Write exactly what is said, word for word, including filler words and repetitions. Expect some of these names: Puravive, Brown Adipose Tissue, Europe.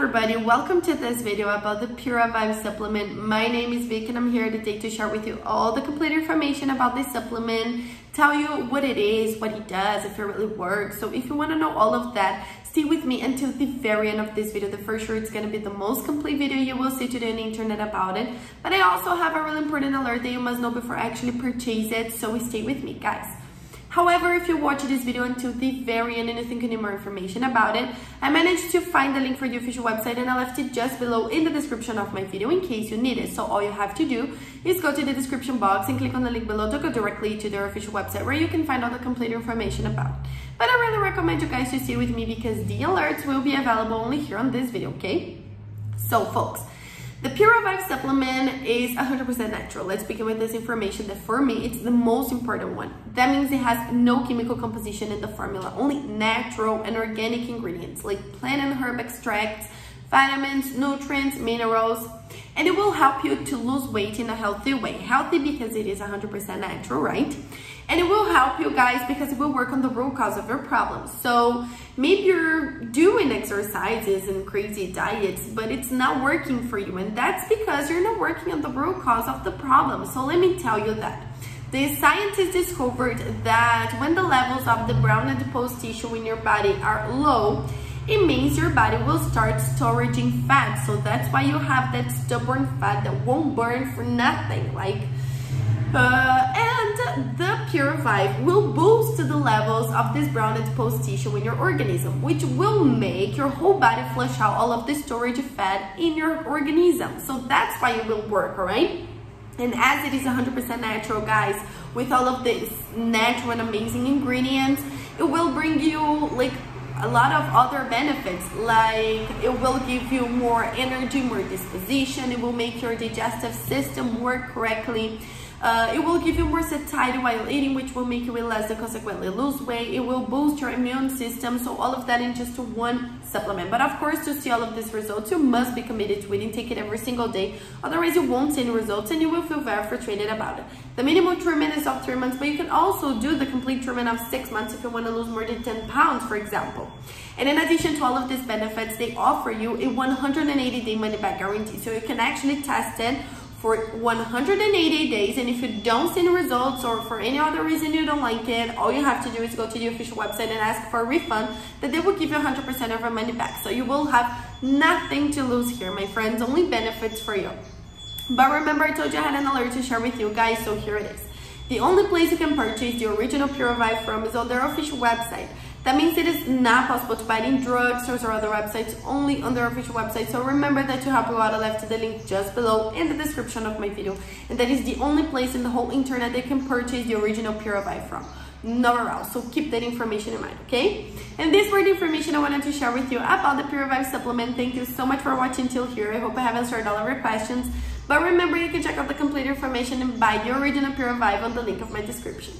everybody, welcome to this video about the Puravive supplement. My name is Vic and I'm here today to share with you all the complete information about this supplement, tell you what it is, what it does, if it really works. So if you want to know all of that, stay with me until the very end of this video. The for sure it's going to be the most complete video you will see today on the internet about it. But I also have a really important alert that you must know before I actually purchase it, so stay with me, guys. However, if you watch this video until the very end and you think you need more information about it, I managed to find the link for the official website and I left it just below in the description of my video in case you need it. So all you have to do is go to the description box and click on the link below to go directly to their official website where you can find all the complete information about it. But I really recommend you guys to stay with me because the alerts will be available only here on this video, okay? So folks, the Puravive supplement is one hundred percent natural. Let's begin with this information that for me, it's the most important one. That means it has no chemical composition in the formula, only natural and organic ingredients like plant and herb extracts, vitamins, nutrients, minerals, and it will help you to lose weight in a healthy way. Healthy because it is one hundred percent natural, right? And it will help you guys because it will work on the root cause of your problems. So maybe you're doing exercises and crazy diets, but it's not working for you. And that's because you're not working on the root cause of the problem. So let me tell you that. The scientists discovered that when the levels of the brown adipose tissue in your body are low, it means your body will start storing fat. So that's why you have that stubborn fat that won't burn for nothing. Like, uh, and the Puravive will boost the levels of this brown adipose tissue in your organism, which will make your whole body flush out all of the storage fat in your organism. So that's why it will work, all right? And as it is one hundred percent natural, guys, with all of these natural and amazing ingredients, it will bring you like a lot of other benefits, like it will give you more energy, more disposition, it will make your digestive system work correctly, uh, it will give you more satiety while eating, which will make you relax and consequently lose weight, it will boost your immune system, so all of that in just one supplement. But of course, to see all of these results, you must be committed to it and take it every single day, otherwise you won't see any results and you will feel very frustrated about it. The minimum treatment is of three months, but you can also do the complete treatment of six months if you want to lose more than ten pounds, for example. And in addition to all of these benefits, they offer you a one hundred eighty day money-back guarantee. So you can actually test it for one hundred eighty days, and if you don't see any results or for any other reason you don't like it, all you have to do is go to the official website and ask for a refund, that they will give you one hundred percent of your money back. So you will have nothing to lose here, my friends, only benefits for you. But remember, I told you I had an alert to share with you guys, so here it is. The only place you can purchase the original Puravive from is on their official website. That means it is not possible to buy it in drugstores or other websites, only on their official website. So remember that you have got to left the link just below in the description of my video. And that is the only place in the whole internet that you can purchase the original Puravive from. Nowhere else, so keep that information in mind, okay? And this were the information I wanted to share with you about the Puravive supplement. Thank you so much for watching till here. I hope I have answered all of your questions. But remember, you can check out the complete information and buy the original Puravive on the link of my description.